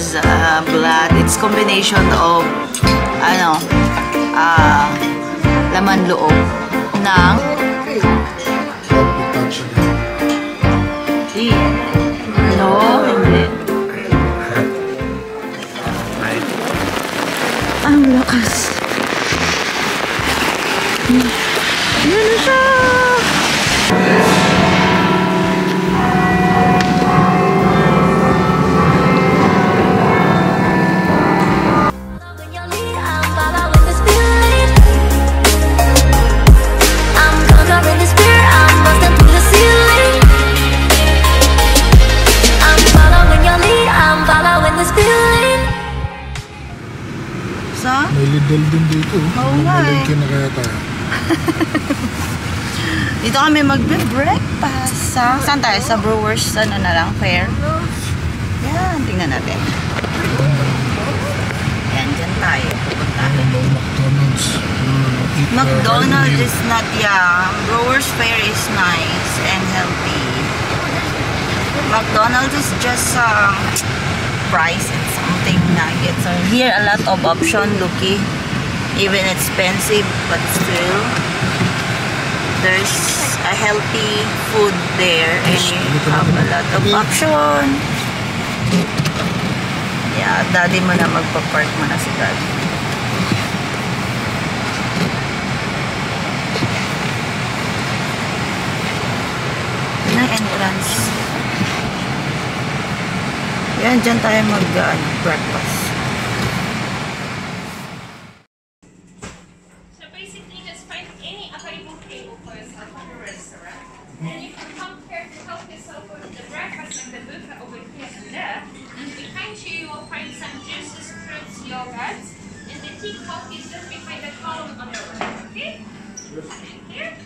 Brewers blood. It's combination of laman loob ng ang lakas. Ayan na siya! May lidl din dito. Oo nga eh. Dito kami magbe-breakfast. Saan tayo? Sa Brewers Fayre. Yan, tingnan natin. Yan, dyan tayo. McDonald's. McDonald's is not, yeah. Brewers Fayre is nice and healthy. McDonald's is just price and something nuggets. So here a lot of option, looky. Even expensive, but still there's a healthy food there and you have a lot of option. Yeah, daddy mo na magpa-park mo na si daddy. Na entrance. Yan, dyan tayo mag-breakfast. So basically, just find any available table for yourself at a restaurant. And you can come here to help yourself with the breakfast and the buffet over here and there. And behind you, you will find some juices, fruits, yogurts. And the tea coffee is just behind the column on the right, okay? And here.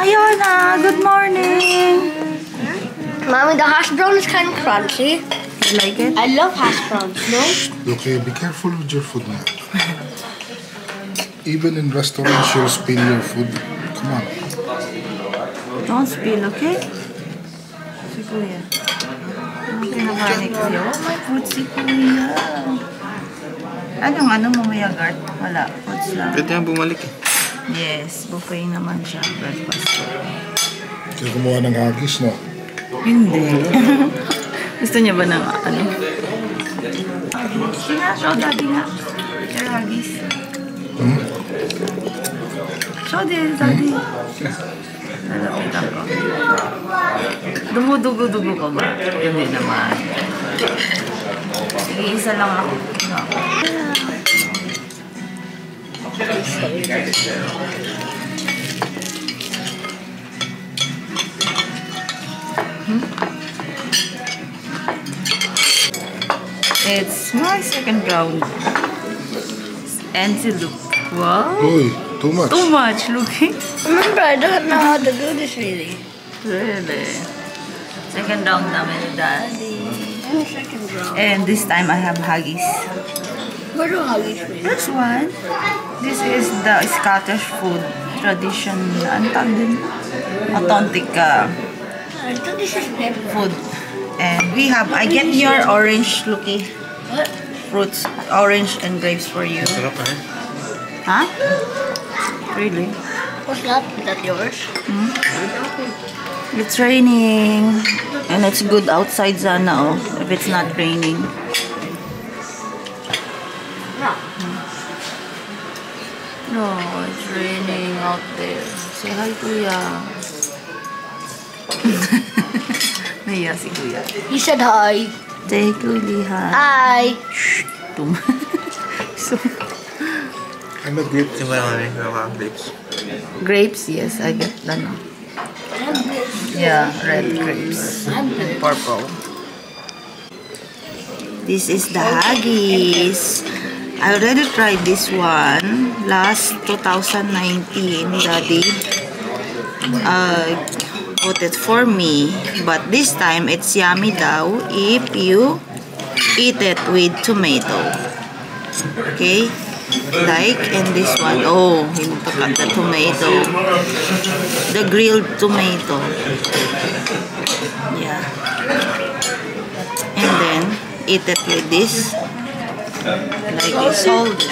Ayona, good morning. Mommy, the hash brown is kind of crunchy. You like it? I love hash browns, no? Okay, be careful with your food now. Even in restaurants, you'll spill your food. Come on. Don't spill, okay? My food si Kuya. Anong mo may yogurt? Wala. Foods lang. Pwede yung bumalik eh. Yes. Buffet naman siya. Breakfast. Kaya gumawa ng haggis, no? Hindi. Gusto niya ba ng ano? Show daddy nga. Your haggis. Hmm? Show daddy. Nalapitan ko. Dumudugo-dugo ka ba? Hindi naman. Sige, isa lang ako. It's my second round. And she looked. Wow. Oy, too much. Too much, looking. Remember, I don't know how to do this really. Really? Second round namin ni Daddy. And second round. And this time I have haggis. What do haggis mean? This one. This is the Scottish food tradition. Authentic food. And we have, I get your orange, looky. What? Fruits, orange and grapes for you. Huh? Really? What's that? Is that yours? Hmm? It's raining and it's good outside sana, oh, if it's not raining. No, it's raining out there. Say hi, Kuya. Naya si Kuya. He said hi. Say Kuya. Hi. Shh. So. remember grapes. You have grapes. Grapes, yes, I get that now. Yeah, red grapes and purple. This is the haggis. I already tried this one last 2019. Daddy bought it for me, but this time it's yummy daw if you eat it with tomato. Okay, like in this one. Oh, you need to cut the tomato, the grilled tomato. Yeah, and then eat it with this. Like it's all this.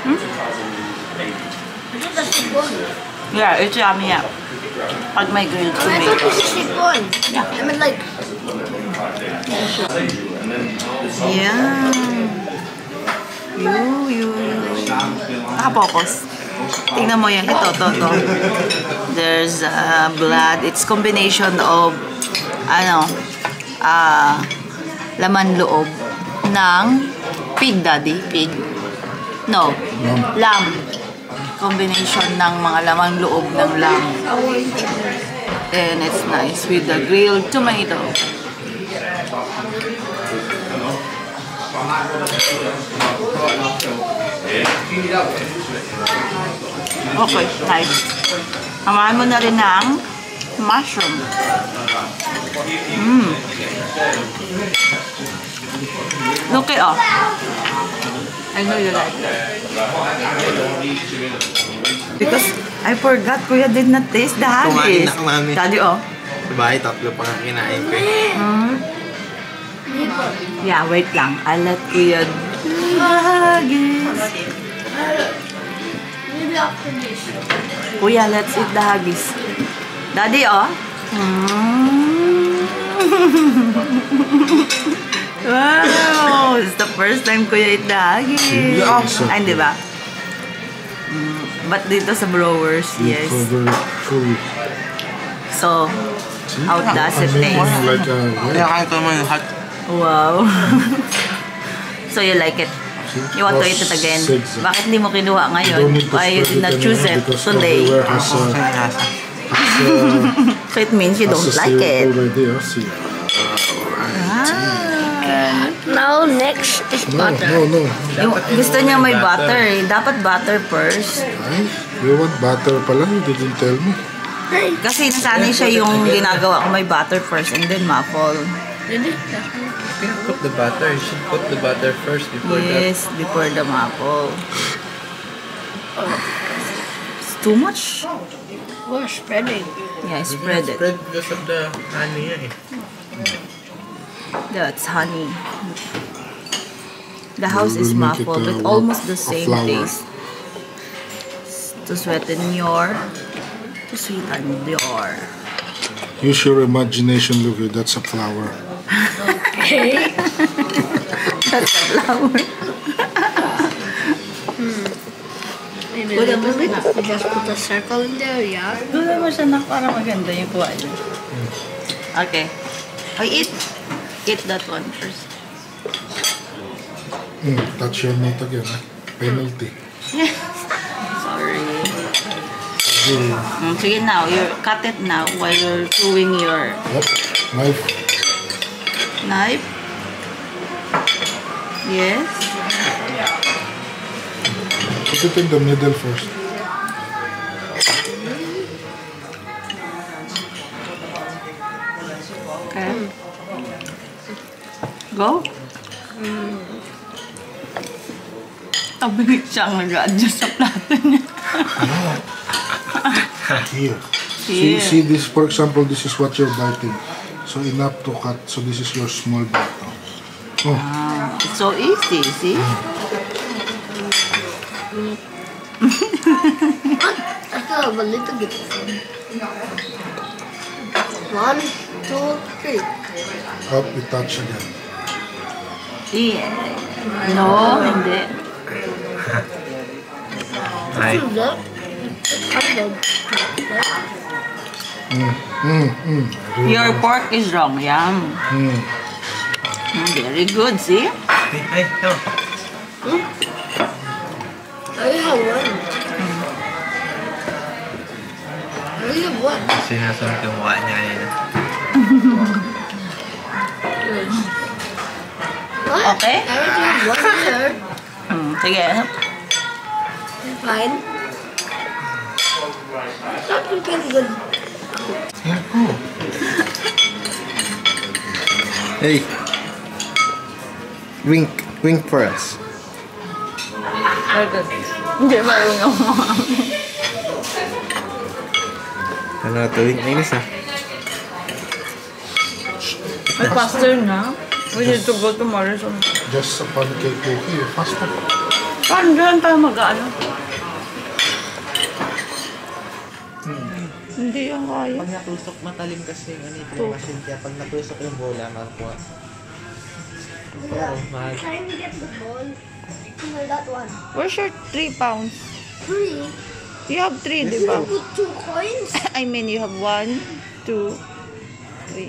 Hmm? Yeah, it's yummy. Yeah. Like my grilled tomato. I thought this is chicken. Yeah. I mean, like. Yeah. Tapos. Tingnan mo yan. Ito, to. There's blood. It's combination of laman loob ng pig, daddy. Pig. No. Lamb. Combination ng mga laman loob ng lamb. And it's nice with the grilled tomato. Okay, nice. Amahan mo na rin ng mushroom. Mm. Look it up. I know you like that. Because I forgot, Kuya did not taste the haggis. Kumain na ako, Mami. Daddy, oh. Sabay, tatlo pa kang kinain ko eh. Yeah, wait lang. I'll let Kuya haggis. Kuya, let's eat the haggis. Daddy, oh. Wow, it's the first time Kuya eat the haggis. Ay, di ba? But dito sa Brewers, yes. So, how does it taste? Wow. So you like it? You want to eat it again? Bakit hindi mo kinuha ngayon? Why you did not choose it today? So it means you don't like it. Now next is butter. Gusto niya may butter eh. Dapat butter first. You want butter pala? You didn't tell me. Kasi nasanay siya yung ginagawa ko may butter first and then muffle. You should put the butter. You should put the butter first before before the maple. It's too much. We're spreading. Yeah, spread it. Spread because of the honey. That's honey. The house is maple with almost the same taste. To sweeten your, to sweeten your. Use your imagination, Luki. That's a flower. Okay. That's a flower. Maybe a little bit. I just put a circle in there, yeah. Do that much enough para maganda yung kuha niyo. Okay. Eat that one first. Touch your meat again, eh? Penalty. Sorry. Okay, now you cut it now while you're doing your knife. Yes. Put it in the middle first. Okay. Go. Tabigit siyang nag-adjust sa plato niya. Here. See this, for example, this is what you're biting. So enough to cut. So this is your small bite. Oh. Ah, it's so easy, see? I still have a little bit. 1, 2, 3. Up, we touch again. Yeah. No, hindi. Right. Your pork is wrong, yum. Very good, see? Hey, no. I have one. I have one. Sinasabi ko mukha niya yun. Okay? I already have one here. Sige. Fine. That will be good. Yeah, cool. Hey. Wink. Wink for us. Hindi ba yung ano na ito? Wink nainis ah. May faster na. We need to go to Morrison. Just a pancake cookie. Faster. Parang dyan tayo mag-ano. Hindi yung kaya. Pag natusok matalim kasi ganito yung machine kaya pag natusok yung bola makuha. I'm trying to get the ball. That one. Where's your 3 pounds? 3? You have 3, di ba? You put 2 coins? I mean, you have 1, 2, 3.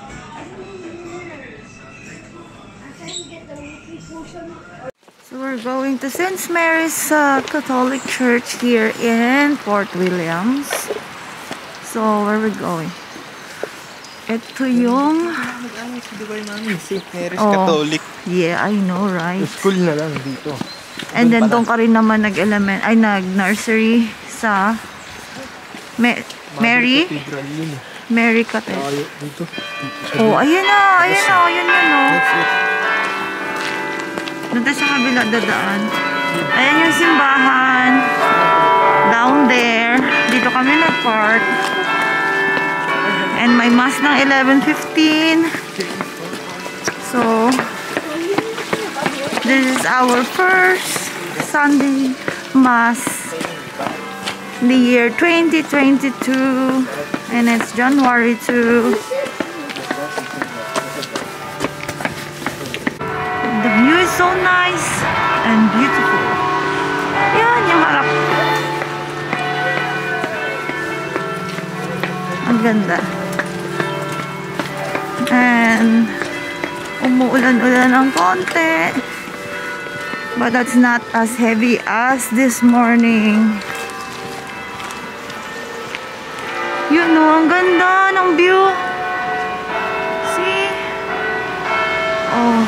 So we're going to St. Mary's Catholic Church here in Fort Williams. So where are we going? Ito yung... Ano si Dubai namin? St. Mary's Catholic. Yeah, I know, right? School na lang dito. And then, doon ka rin naman nag-nursery sa... Mary? Mary Cathedral. Oh, ayan na! Ayan na! Ayan na, no? Doon sa kabila dadaan. Ayan yung simbahan. Down there. Dito kami nag-park. And my mass ng 11:15. So, this is our first Sunday mass in the year 2022. And it's January 2. The view is so nice and beautiful. Yan yung harap. Ang ganda. And umuulan-ulan ng konti, but that's not as heavy as this morning. Yun no, ang ganda ng view. See? Oh.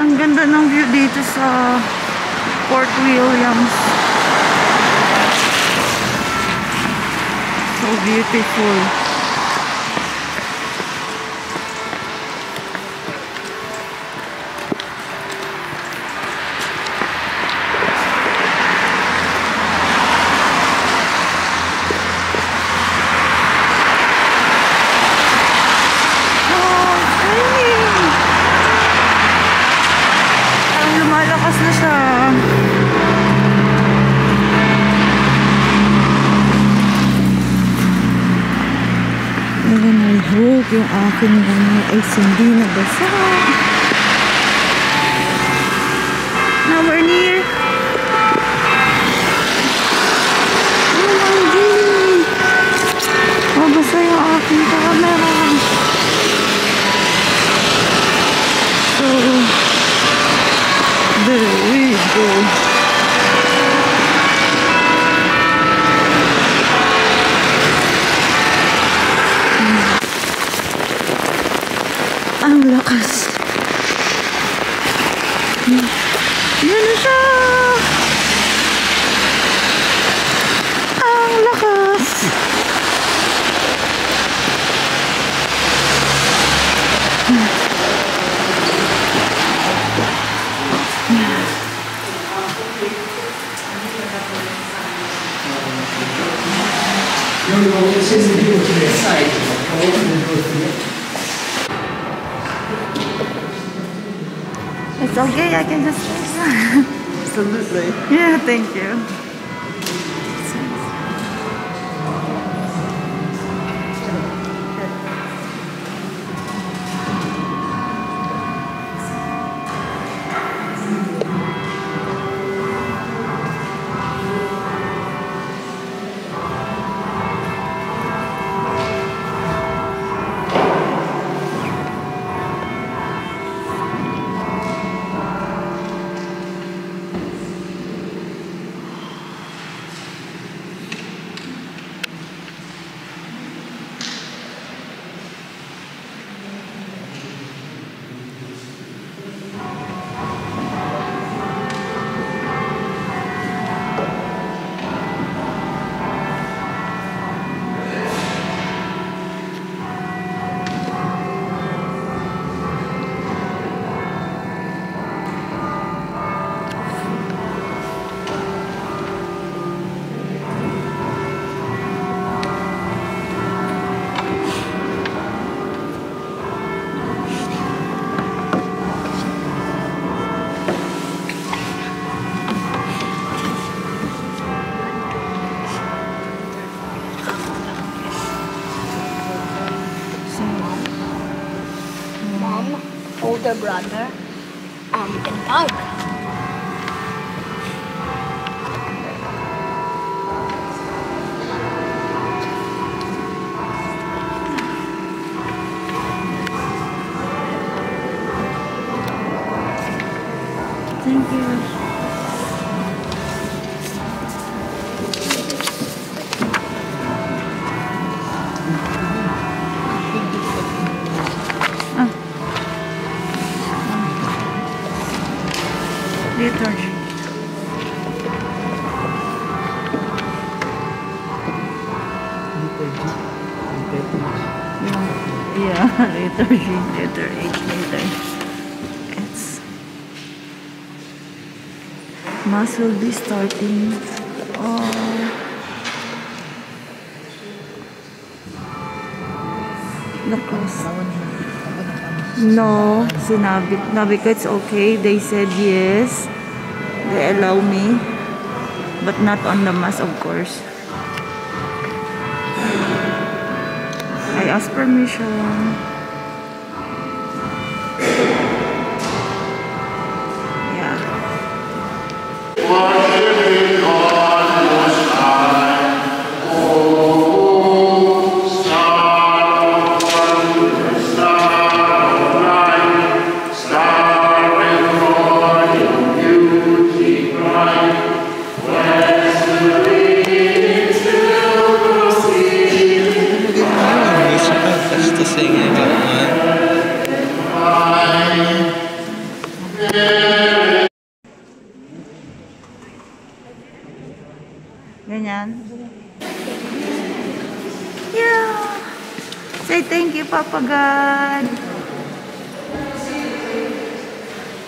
Ang ganda ng view dito sa Fort Williams. So beautiful. Parang lumalakas na siya. Huwag yung aking ganyan ay hindi nabasa. Now we're near. Oh my God! Mabasa yung aking camera. So, there we go. Ang lakas. Yan na siya. Ang lakas. This is the door to the side. I'll open the door to you. It's okay, I can just... Absolutely. Yeah, thank you. Older brother in punk. Thank you. Later. Mass will be starting. No, sinabi ko it's okay. They said yes. They allow me, but not on the mass, of course. I asked permission. Ganyan. Yeah. Say thank you, Papa God.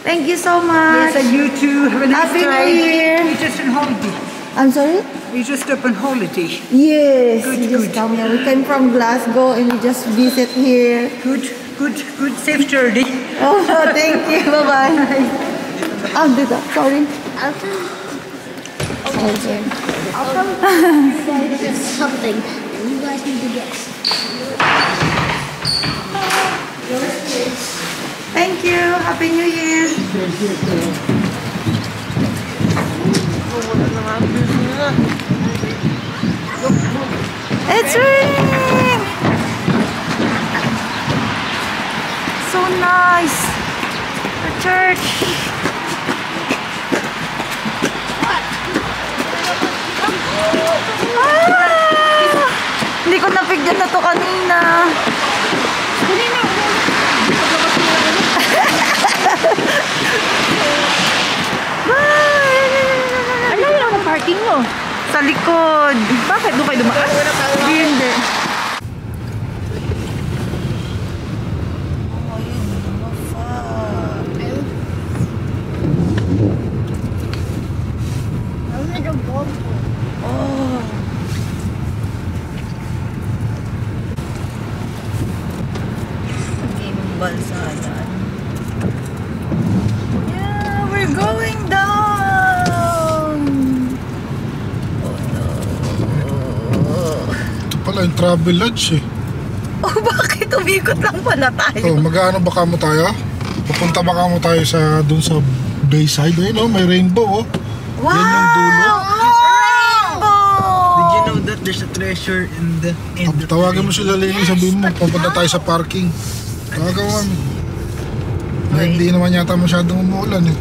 Thank you so much. Yes, and you too. Have a nice time. Happy New Year. We're just on holiday. I'm sorry? We're just up on holiday. Yes. Good, good. Come here. We came from Glasgow and we just visit here. Good, good, good. Safe journey. Oh, thank you. Bye-bye. I'll do that. Sorry. I'll come and get something and you guys need to guess. Thank you. Happy New Year. It's raining. So nice. The church. Hindi ko napigyan na to kanina. Ano yun ang parking mo? Sa likod. Bakit? Doon kayo dumaan? Hindi, hindi. once I got. Yeah, we're going down! Ito pala yung travel lodge eh. Oh, bakit? Umikot lang pala tayo. So, mag-ano baka mo tayo? Pupunta baka mo tayo sa, dun sa bayside. Ayun, oh, may rainbow, oh. Wow! Yan yung dulo. Rainbow! Did you know that there's a treasure in the rainbow? Tawagan mo sila, Lily. Sabihin mo, pupunta tayo sa parking. Tawagan mo kami. Hindi naman yata masyadong umuulan eh.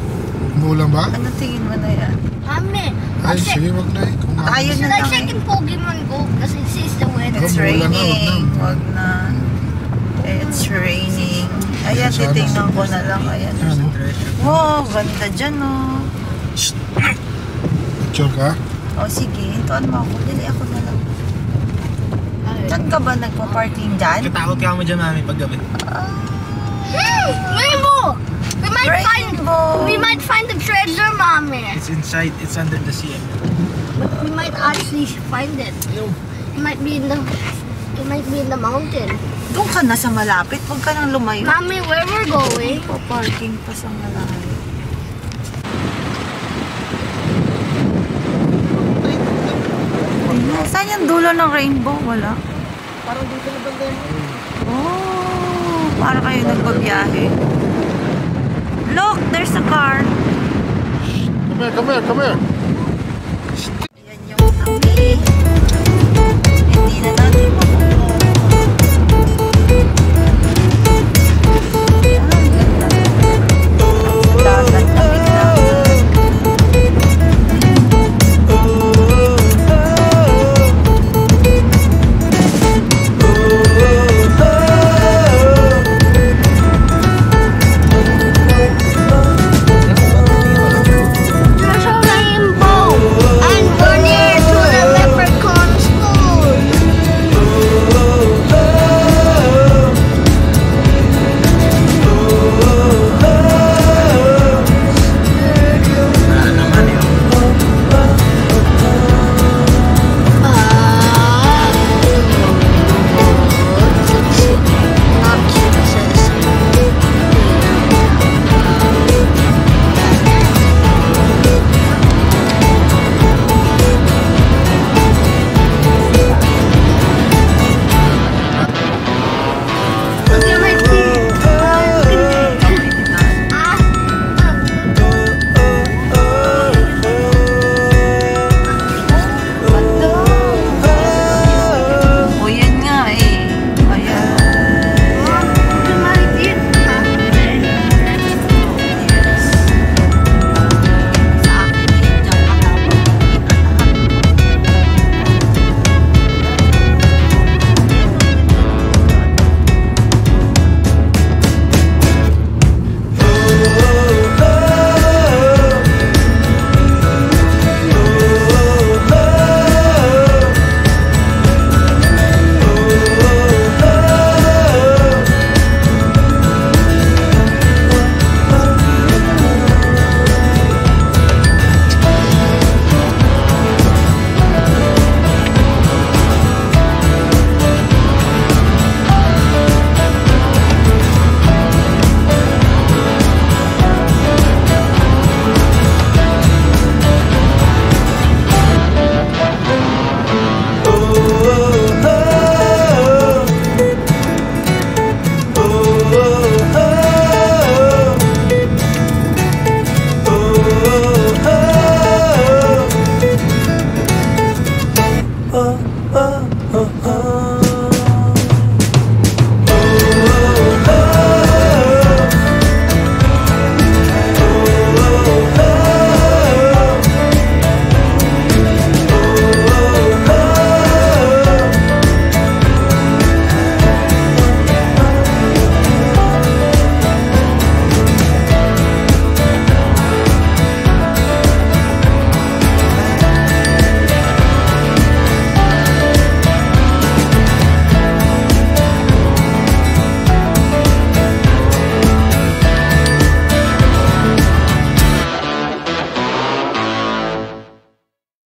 Umuulan ba? Ano tingin mo na yan? Mami! Ay, sige, wag na eh. Tayo na lang. Like yung Pokemon Go kasi since the weather. It's raining. Wag na. It's raining. Ayan, titignan ko na lang. Ayan. Wow, ganda dyan oh. Shhh! Picture ka? O sige, hintuan mo ako. Dili ako na lang. Saan ka ba nagpa-parking dyan? Katakot ka mo dyan, mami, paggabi. Hey! Rainbow! We might find the treasure, mami. It's inside. It's under the sea. But we might actually find it. No. It might be in the mountain. Doon ka na sa malapit. Huwag ka nang lumayo. Mami, where we're going? Paparking pa sa malapit. Saan yung dulo ng rainbow? Wala. Parang dito na banda yun. Oh, para kayo nagbabiyahe. Look, there's a car. Come here. Ayan yung kami. Hindi na natin.